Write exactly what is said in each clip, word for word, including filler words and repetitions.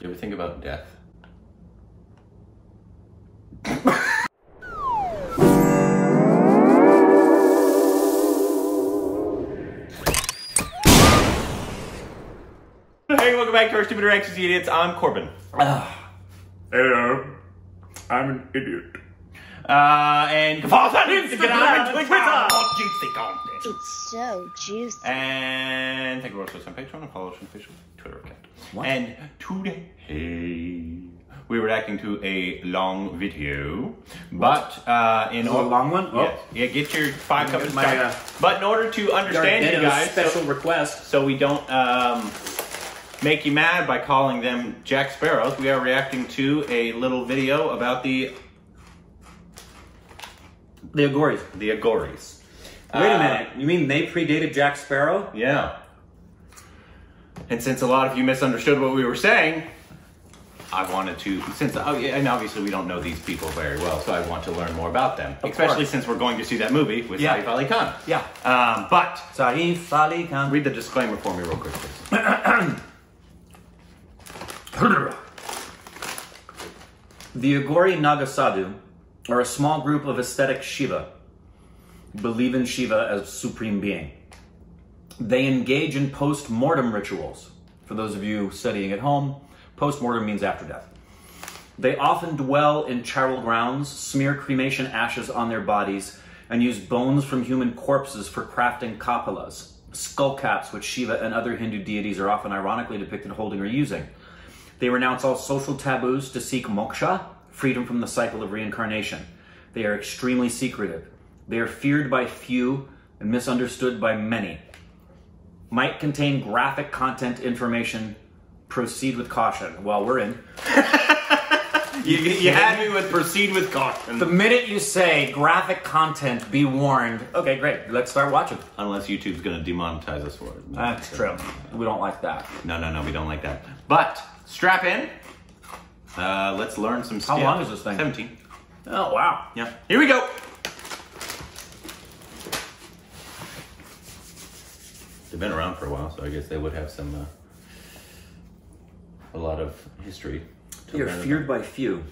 Do you ever think about death? Hey, welcome back to our Stupid Reactions, Idiots. I'm Corbin. Hello. I'm an idiot. Uh, and you can Instagram. It's so juicy. And thank you for watching on Patreon and follow us on Facebook, Twitter account. What? And today, hey, we were reacting to a long video, what? but uh, in order, a long one, yeah, oh. yeah, get your five cups of my, uh, but in order to understand you guys, special so, request, so we don't um, make you mad by calling them Jack Sparrows. We are reacting to a little video about the the Aghoris. The Aghoris. Wait uh, a minute, you mean they predated Jack Sparrow? Yeah. And since a lot of you misunderstood what we were saying, I wanted to, since, and obviously we don't know these people very well, so I want to learn more about them. Of Especially course. since we're going to see that movie with yeah. Saif Ali Khan. Yeah. Um, but, Saif Ali Khan. Read the disclaimer for me real quick, please. The Aghori Nagasadu are a small group of ascetic Shiva, believe in Shiva as supreme being. They engage in post-mortem rituals. For those of you studying at home, post-mortem means after death. They often dwell in charnel grounds, smear cremation ashes on their bodies, and use bones from human corpses for crafting kapalas, skullcaps which Shiva and other Hindu deities are often ironically depicted holding or using. They renounce all social taboos to seek moksha, freedom from the cycle of reincarnation. They are extremely secretive. They are feared by few and misunderstood by many. Might contain graphic content information. Proceed with caution. Well, we're in. you you had me with proceed with caution. The minute you say graphic content, be warned. Okay, great. Let's start watching. Unless YouTube's going to demonetize us for it. That's true. We don't like that. No, no, no. We don't like that. But strap in. Uh, let's learn some stuff. How long is this thing? seventeen. Oh, wow. Yeah. Here we go. They've been around for a while, so I guess they would have some, uh, a lot of history. You're feared by few.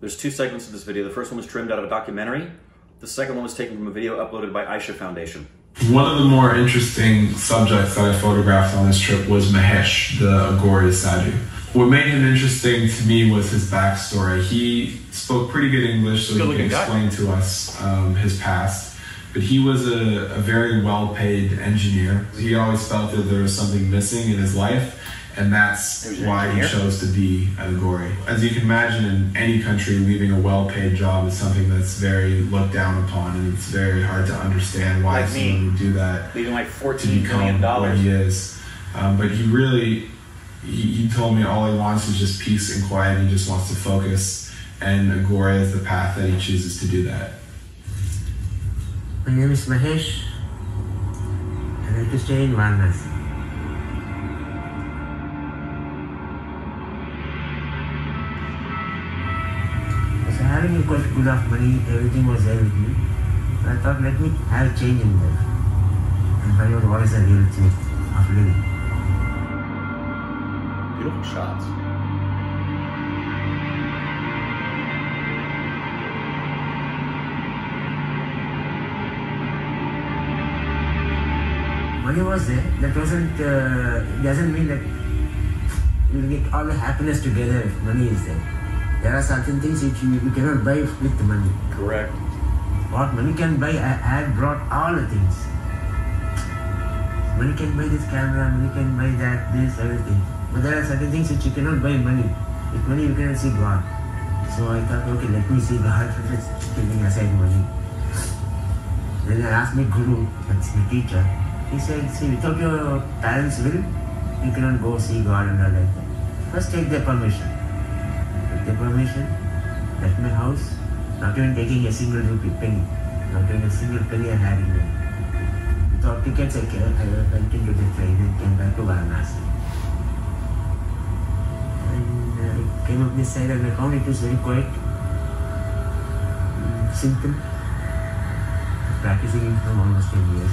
There's two segments of this video. The first one was trimmed out of a documentary. The second one was taken from a video uploaded by Aisha Foundation. One of the more interesting subjects that I photographed on this trip was Mahesh, the Aghori Sadhu. What made him interesting to me was his backstory. He spoke pretty good English, so he could explain to us um, his past. But he was a, a very well-paid engineer. He always felt that there was something missing in his life, and that's why he chose to be an Aghori. As you can imagine, in any country, leaving a well-paid job is something that's very looked down upon, and it's very hard to understand why like someone me, would do that. Leaving like fourteen million dollars. What he is, um, but he really, he, he told me all he wants is just peace and quiet. He just wants to focus, and Aghori is the path that he chooses to do that. My name is Mahesh, and I like to stay in Varanasi. I was having a quite good of money, everything was there with me. So I thought, let me have change in life. And by your voice, I will change of living. Beautiful shots. Money was there, that wasn't, uh, it doesn't mean that you will get all the happiness together if money is there. There are certain things which you, you cannot buy with the money. Correct. What money can buy, I have brought all the things. Money can buy this camera, money can buy that, this, everything. But there are certain things which you cannot buy money. With money you cannot see God. So I thought, okay, let me see God, let's keeping aside money. Then I asked my guru, that's my teacher. He said, see, without your parents' will, you cannot go see God and all like that. First take their permission. Take their permission, left my house, not even taking a single rupee penny. Not even a single penny I had in there. Without tickets, I came, I went into the train and came back to Varanasi. And uh, I came up this side and I found it was very quiet, mm, simple. Practicing it for almost ten years.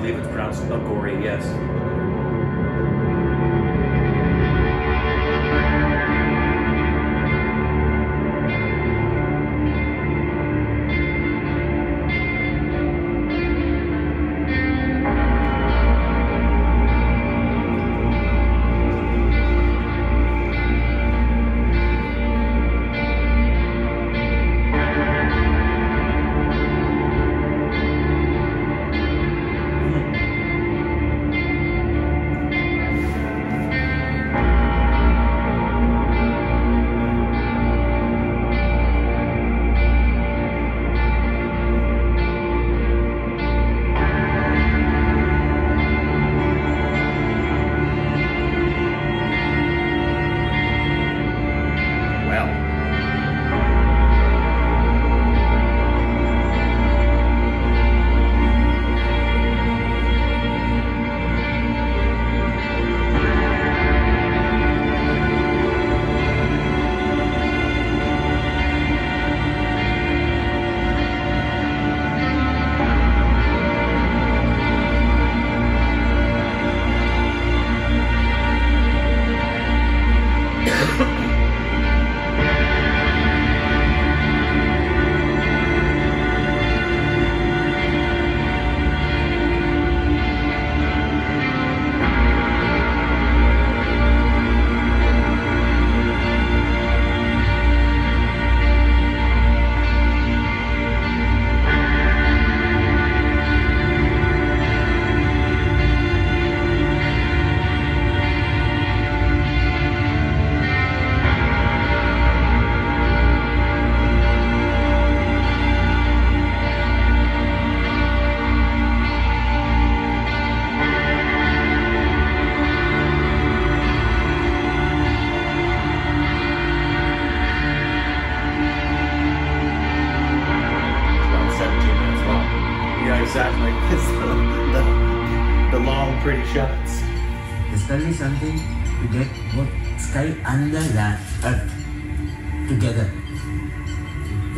believe it's pronounced Aghori, yes. Exactly, the, the, the long, pretty shots. There's gonna be something to get both sky and the land, earth, together.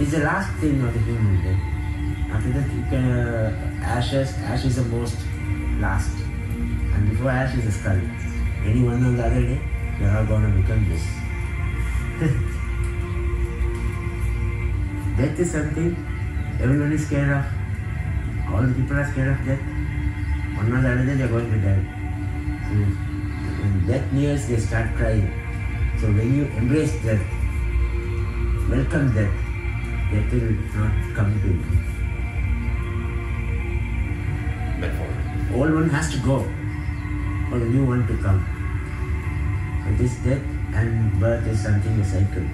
It's the last thing of the human day. After that, you can, uh, ashes, ash is the most last. And before ash is the skull. Any one on the other day, you're all gonna become this. Death is something everyone is scared of. All the people are scared of death. One or the other day they are going to die. So when death nears, they start crying. So when you embrace death, welcome death, death will not come to you. Old one has to go for the new one to come. So this death and birth is something a cycle.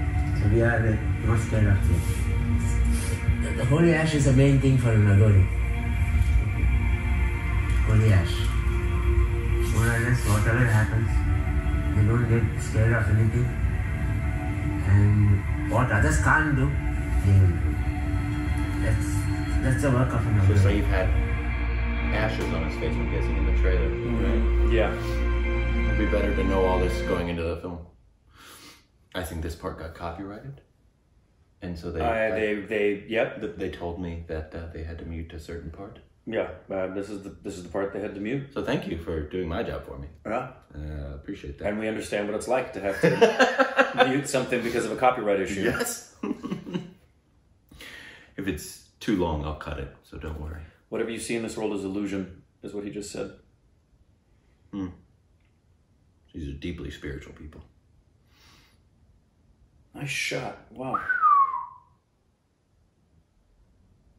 So we are not scared of death. The holy ash is the main thing for an Aghori. Holy ash. More or less, whatever happens, they don't get scared of anything. And what others can't do, they will do. That's, that's the work of an Aghori. So, so you've had ashes on his face, I'm guessing, in the trailer, mm-hmm. right? Yeah. It'd be better to know all this going into the film. I think this part got copyrighted. And so they... Uh, they, I, they, yep. The, they told me that uh, they had to mute a certain part. Yeah, uh, this is the this is the part they had to mute. So thank you for doing my job for me. Yeah, uh, appreciate that. And we understand what it's like to have to mute something because of a copyright issue. Yes. If it's too long, I'll cut it. So don't worry. Whatever you see in this world is illusion, is what he just said. Hmm. These are deeply spiritual people. Nice shot. Wow.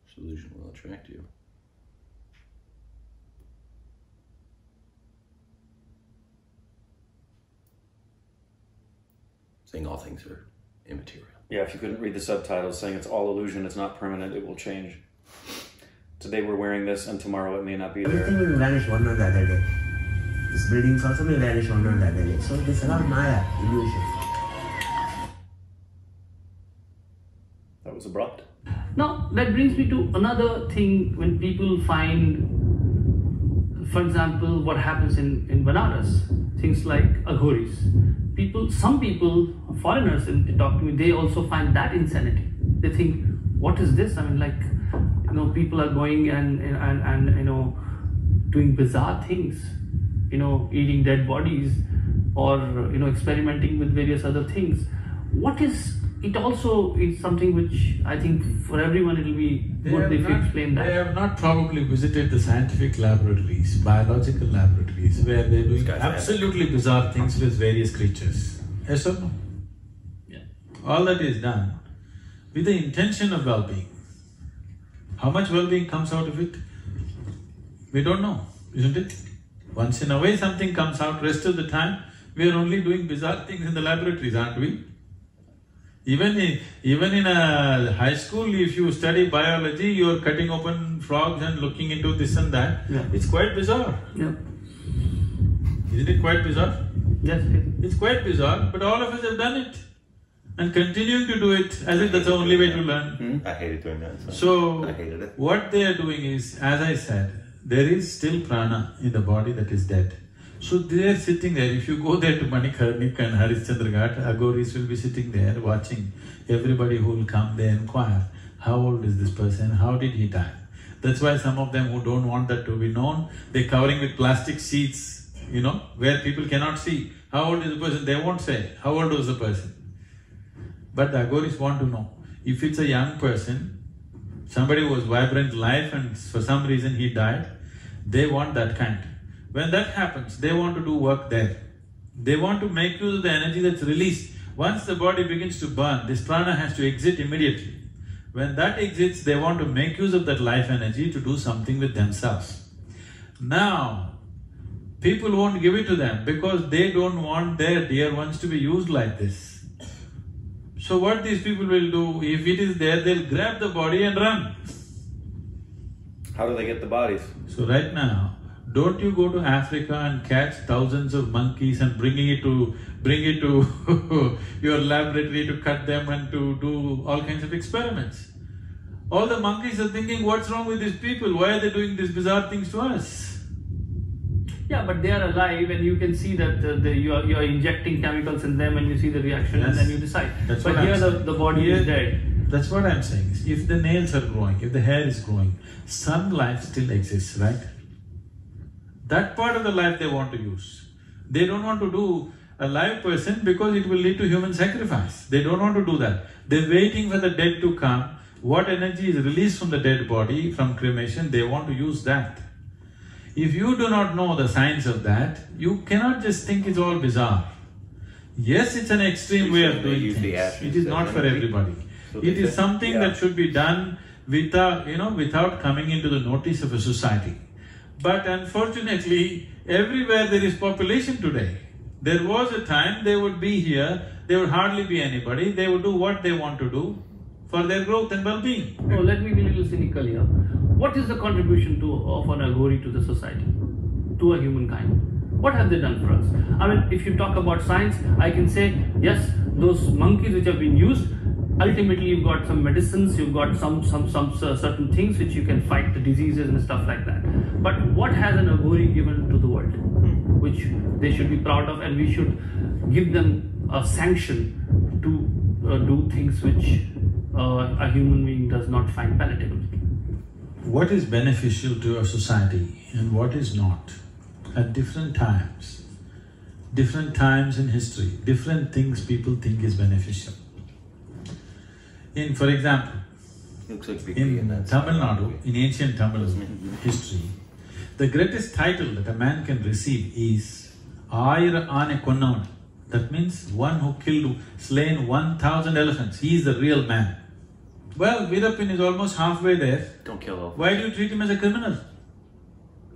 This illusion will attract you. Saying all things are immaterial. Yeah, if you couldn't read the subtitles, saying it's all illusion, it's not permanent, it will change. Today we're wearing this, and tomorrow it may not be there. Everything will vanish one or the other day. This building's also may vanish one or the other day. So there's a lot of Maya, illusion. That was abrupt. Now, that brings me to another thing when people find, for example, what happens in, in Banaras. Things like Aghoris. People, some people, foreigners, and they talk to me, they also find that insanity. They think, what is this? I mean, like, you know, people are going and, and, and you know, doing bizarre things, you know, eating dead bodies or, you know, experimenting with various other things. What is, it also is something which I think for everyone it will be good if you explain that. They have not probably visited the scientific laboratories, biological laboratories, where they're doing absolutely bizarre things with various creatures. Yes or no? Yeah. All that is done with the intention of well-being. How much well-being comes out of it? We don't know, isn't it? Once in a way something comes out, rest of the time we are only doing bizarre things in the laboratories, aren't we? Even in, even in a high school, if you study biology, you are cutting open frogs and looking into this and that. Yeah. It's quite bizarre. Yeah. Isn't it quite bizarre? Yes. It's quite bizarre, but all of us have done it and continuing to do it as if that's the only way to learn. Hmm? I hate it when I learn. So, I hated it. What they are doing is, as I said, there is still prana in the body that is dead. So they are sitting there. If you go there to Manikarnika and Harishchandra Ghat, Aghoris will be sitting there watching everybody who will come, they inquire, how old is this person, how did he die? That's why some of them who don't want that to be known, they're covering with plastic sheets, you know, where people cannot see. How old is the person? They won't say, how old was the person? But the Aghoris want to know. If it's a young person, somebody who was vibrant life and for some reason he died, they want that kind. When that happens, they want to do work there. They want to make use of the energy that's released. Once the body begins to burn, this prana has to exit immediately. When that exits, they want to make use of that life energy to do something with themselves. Now, people won't give it to them because they don't want their dear ones to be used like this. So what these people will do, if it is there, they'll grab the body and run. How do they get the bodies? So right now, don't you go to Africa and catch thousands of monkeys and bringing it to… bring it to your laboratory to cut them and to do all kinds of experiments. All the monkeys are thinking, what's wrong with these people? Why are they doing these bizarre things to us? Yeah, but they are alive and you can see that the, the, you, are, you are injecting chemicals in them and you see the reaction that's, and then you decide. That's but what here I'm the, the body here, is dead. That's what I'm saying. If the nails are growing, if the hair is growing, some life still exists, right? That part of the life they want to use. They don't want to do a live person because it will lead to human sacrifice. They don't want to do that. They're waiting for the dead to come. What energy is released from the dead body, from cremation, they want to use that. If you do not know the science of that, you cannot just think it's all bizarre. Yes, it's an extreme way of doing things. It is not for everybody. It is something that should be done without, you know, without coming into the notice of a society. But unfortunately, everywhere there is population today. There was a time they would be here, there would hardly be anybody, they would do what they want to do for their growth and well-being. Oh, let me be a little cynical here. What is the contribution to, of an Aghori to the society, to a humankind? What have they done for us? I mean, if you talk about science, I can say, yes, those monkeys which have been used, ultimately you've got some medicines, you've got some, some, some certain things which you can fight the diseases and stuff like that. But what has an Aghori given to the world, which they should be proud of and we should give them a sanction to uh, do things which uh, a human being does not find palatable? What is beneficial to a society and what is not? At different times, different times in history, different things people think is beneficial. In, for example, looks like in Tamil Nadu, in ancient Tamil history, the greatest title that a man can receive is Aira Ane Konnavan. That means one who killed, slain one thousand elephants. He is the real man. Well, Veerappan is almost halfway there. Don't kill him. Why do you treat him as a criminal?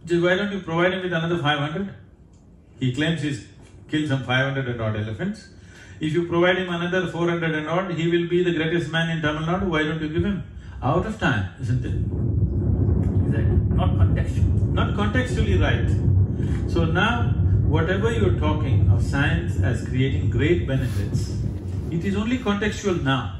Just why don't you provide him with another five hundred? He claims he's killed some five hundred and odd elephants. If you provide him another four hundred and odd, he will be the greatest man in Tamil Nadu, why don't you give him? Out of time, isn't it? Exactly. Not contextual. Not contextually right. So now, whatever you're talking of science as creating great benefits, it is only contextual now.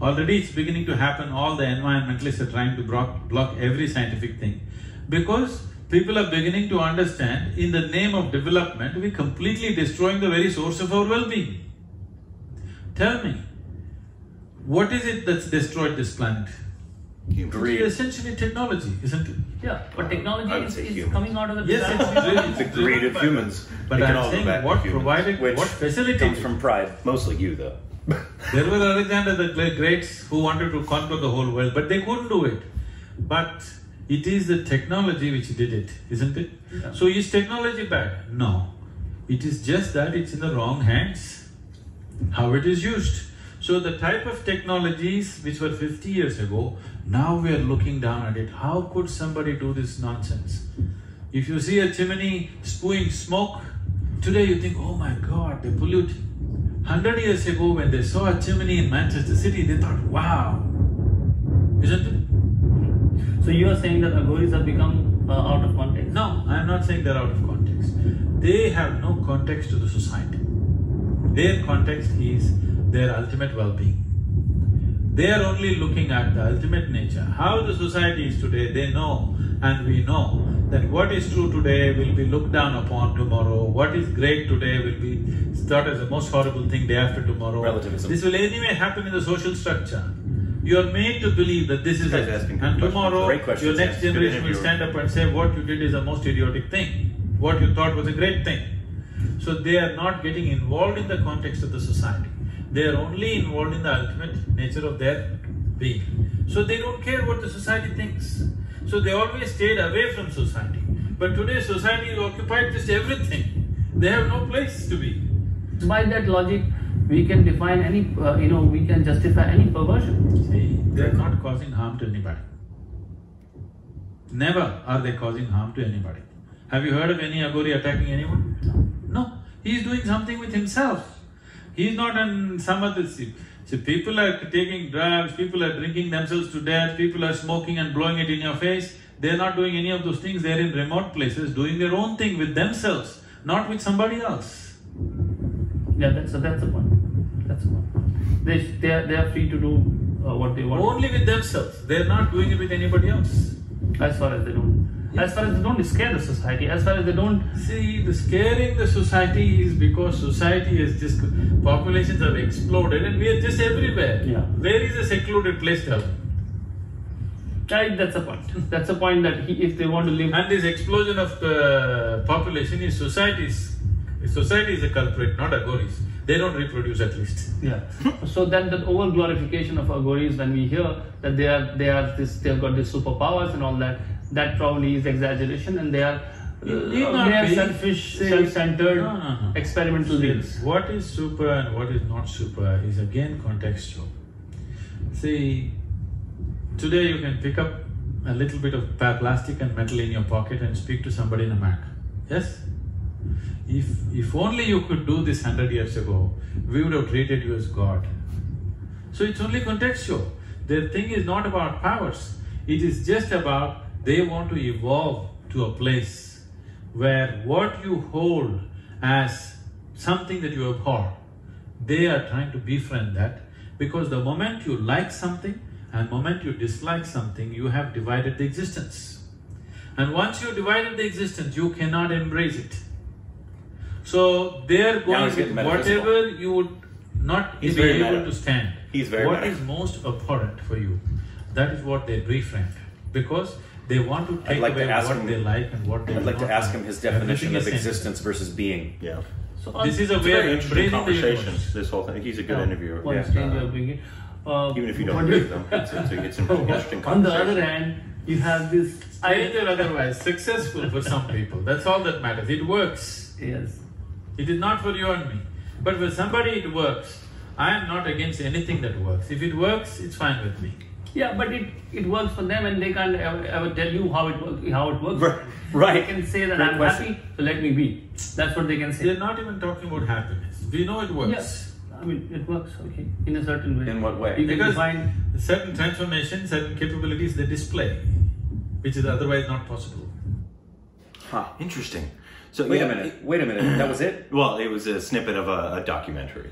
Already it's beginning to happen, all the environmentalists are trying to block, block every scientific thing. Because people are beginning to understand, in the name of development, we're completely destroying the very source of our well-being. Tell me, what is it that's destroyed this planet? Great. It's essentially technology, isn't it? Yeah, but technology is, is coming out of the design. Yes, it's, really, it's a great of humans. But I'm saying what provided, which what facilitated. Comes from pride, mostly you though. There were Alexander the Greats who wanted to conquer the whole world, but they couldn't do it. But it is the technology which did it, isn't it? Yeah. So is technology bad? No. It is just that it's in the wrong hands, how it is used. So the type of technologies which were fifty years ago, now we are looking down at it. How could somebody do this nonsense? If you see a chimney spewing smoke, today you think, oh my God, they pollute. Hundred years ago when they saw a chimney in Manchester City, they thought, wow, isn't it? So you are saying that Aghoris have become uh, out of context? No, I am not saying they are out of context. They have no context to the society. Their context is their ultimate well-being. They are only looking at the ultimate nature. How the society is today, they know, and we know that what is true today will be looked down upon tomorrow, what is great today will be thought as the most horrible thing day after tomorrow. Relativism. This will anyway happen in the social structure. You are made to believe that this is it, and tomorrow your next generation will stand up and say what you did is the most idiotic thing, what you thought was a great thing. So they are not getting involved in the context of the society. They are only involved in the ultimate nature of their being. So they don't care what the society thinks. So they always stayed away from society. But today society is occupied just everything. They have no place to be. By that logic, we can define any, uh, you know, we can justify any perversion. See, they are not causing harm to anybody. Never are they causing harm to anybody. Have you heard of any Aghori attacking anyone? No. He is doing something with himself. He's not on some other… See, see, people are taking drugs, people are drinking themselves to death, people are smoking and blowing it in your face. They're not doing any of those things, they're in remote places doing their own thing with themselves, not with somebody else. Yeah, that's, uh, that's the point. That's the point. They, they, are, they are free to do uh, what they want. Only with themselves, they're not doing it with anybody else. As far as they don't… Yes. As far as they don't scare the society, as far as they don't… See, the scaring the society is because society is just… Populations have exploded and we are just everywhere. Yeah. Where is a secluded place to have? Right, that's a point. That's a point that he, if they want to live… And this explosion of uh, population is societies. Society is a culprit, not Aghoris. They don't reproduce at least. Yeah. So then that over glorification of Aghoris, when we hear that they are they are this they've got these superpowers and all that, that probably is exaggeration and they are uh, they are selfish, self-centered, no, no, no. experimental beings. What is super and what is not super is again contextual. See, today you can pick up a little bit of plastic and metal in your pocket and speak to somebody in a Mac. Yes? If, if only you could do this hundred years ago, we would have treated you as God. So it's only contextual. Their thing is not about powers. It is just about they want to evolve to a place where what you hold as something that you abhor, they are trying to befriend that, because the moment you like something and moment you dislike something, you have divided the existence. And once you divided the existence, you cannot embrace it. So they're going with whatever you would not be able to stand. He's very what is most abhorrent for you, that is what they reframed, because they want to take like away to what him, they like and what they I'd like to ask him his definition of existence versus being. Yeah. So this is a very interesting conversation. This whole thing. He's a good yeah. interviewer. Well, yeah. Yeah. Uh, Even if you don't agree with them, it's, it's, it's an interesting conversation. On the other hand, you have this strange or otherwise successful for some people. That's all that matters. It works. Yes. It is not for you and me, but for somebody it works. I am not against anything that works. If it works, it's fine with me. Yeah, but it, it works for them and they can't ever, ever tell you how it, work, how it works. Right. They can say that I'm happy, so let me be. That's what they can say. They're not even talking about happiness. We know it works. Yes, I mean, it works, okay, in a certain way. In what way? You because can define certain transformations, certain capabilities they display, which is otherwise not possible. Huh, interesting. So, wait yeah, a minute, wait a minute, that was it? Well, it was a snippet of a, a documentary.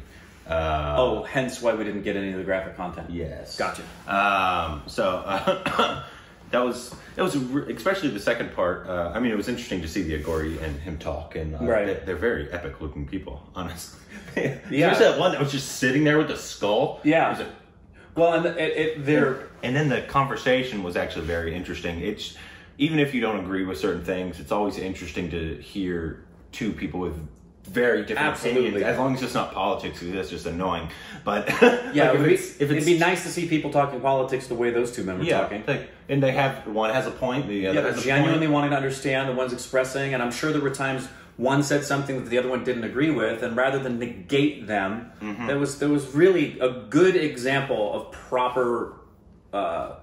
Uh, oh, hence why we didn't get any of the graphic content. Yes. Gotcha. Um, so, uh, that was, that was re especially the second part. Uh, I mean, it was interesting to see the Aghori and him talk. And uh, right. they, they're very epic looking people, honestly. Yeah. There's that one that was just sitting there with the skull. Yeah. It was like, Well, and it, it there. And then the conversation was actually very interesting. It's even if you don't agree with certain things, it's always interesting to hear two people with very different Absolutely. opinions. As long as it's not politics, because that's just annoying. But yeah, like it would if, be, it's, if it's, it'd be nice to see people talking politics the way those two men were yeah, talking. Like, and they have one has a point, the other yeah, has a genuinely point. Wanting to understand the one's expressing. And I'm sure there were times one said something that the other one didn't agree with, and rather than negate them, mm-hmm. there was there was really a good example of proper uh,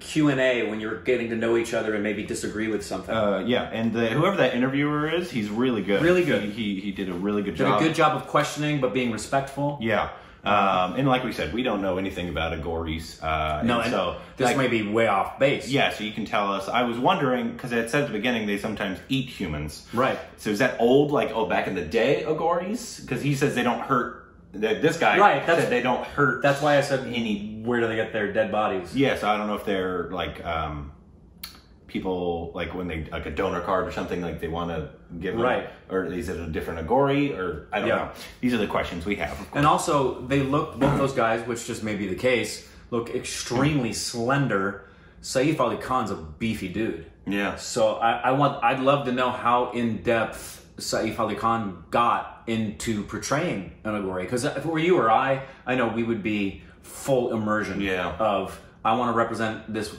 Q and A when you're getting to know each other and maybe disagree with something. Uh, yeah, and the, whoever that interviewer is, he's really good. Really good. He he, he did a really good did job. Did a good job of questioning but being respectful. Yeah. Um, and like we said, we don't know anything about Aghori's. Uh, no, and so this like, may be way off base. Yeah, so you can tell us. I was wondering, because it said at the beginning they sometimes eat humans. Right. So is that old, like, oh, back in the day Aghori's? Because he says they don't hurt, that this guy right, that's, said they don't hurt. That's why I said, any. where do they get their dead bodies? Yes, yeah, so I don't know if they're, like, um, people, like, when they, like, a donor card or something, like, they want to give them, right. or is it a different Aghori, or I don't yeah. know. These are the questions we have. And also, they look, both those guys, which just may be the case, look extremely slender. Saif Ali Khan's a beefy dude. Yeah. So I, I want, I'd love to know how in depth Saif Ali Khan got into portraying an Aghori, because if it were you or I, I know we would be full immersion. Yeah. Of I want to represent this.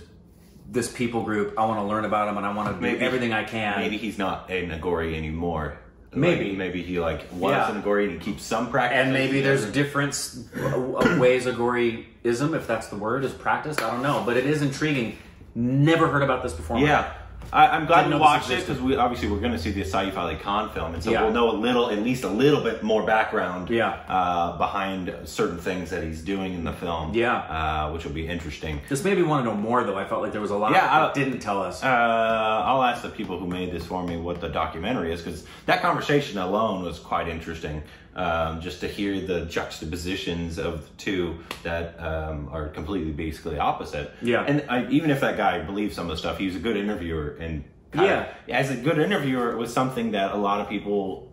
this people group, I want to learn about him, and I want to maybe, do everything I can. Maybe he's not an Aghori anymore. Maybe. Like, maybe he, like, was yeah. an Aghori and he keeps some practice. And maybe there's different ways Aghoriism, if that's the word, is practiced. I don't know. But it is intriguing. Never heard about this before. Yeah. I, I'm glad you watched it, because we, obviously we're going to see the Saif Ali Khan film, and so yeah. we'll know a little, at least a little bit more background yeah. uh, behind certain things that he's doing in the film, yeah, uh, which will be interesting. This made me want to know more, though. I felt like there was a lot yeah, that didn't tell us. Uh, I'll ask the people who made this for me what the documentary is, because that conversation alone was quite interesting. Um, just to hear the juxtapositions of the two that um, are completely basically opposite. Yeah. And I, even if that guy believes some of the stuff, he's a good interviewer. And kind yeah. of, as a good interviewer, it was something that a lot of people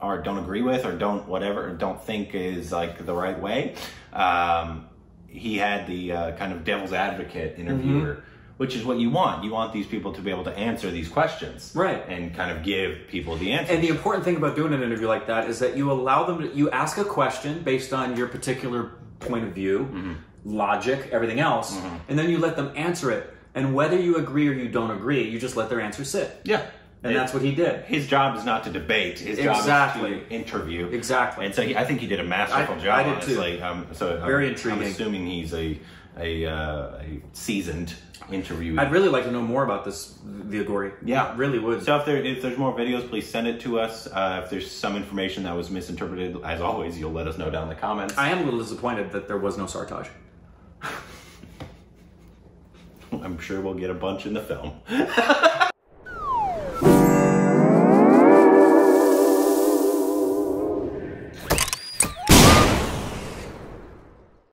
are don't agree with or don't whatever, or don't think is like the right way. Um, he had the uh, kind of devil's advocate interviewer. Mm-hmm. Which is what you want. You want these people to be able to answer these questions. Right. And kind of give people the answers. And the important thing about doing an interview like that is that you allow them to... You ask a question based on your particular point of view, mm-hmm. logic, everything else, mm-hmm. and then you let them answer it. And whether you agree or you don't agree, you just let their answer sit. Yeah. And it, that's what he did. His job is not to debate. His exactly. job is to interview. Exactly. And so he, I think he did a masterful I, job, I did honestly. Too. Um, so Very I'm, intriguing. I'm assuming he's a... A, uh, a seasoned interview. I'd really like to know more about this, the Aghori. Yeah. I really would. So if, there, if there's more videos, please send it to us. Uh, if there's some information that was misinterpreted, as always, you'll let us know down in the comments. I am a little disappointed that there was no Sartaj. I'm sure we'll get a bunch in the film.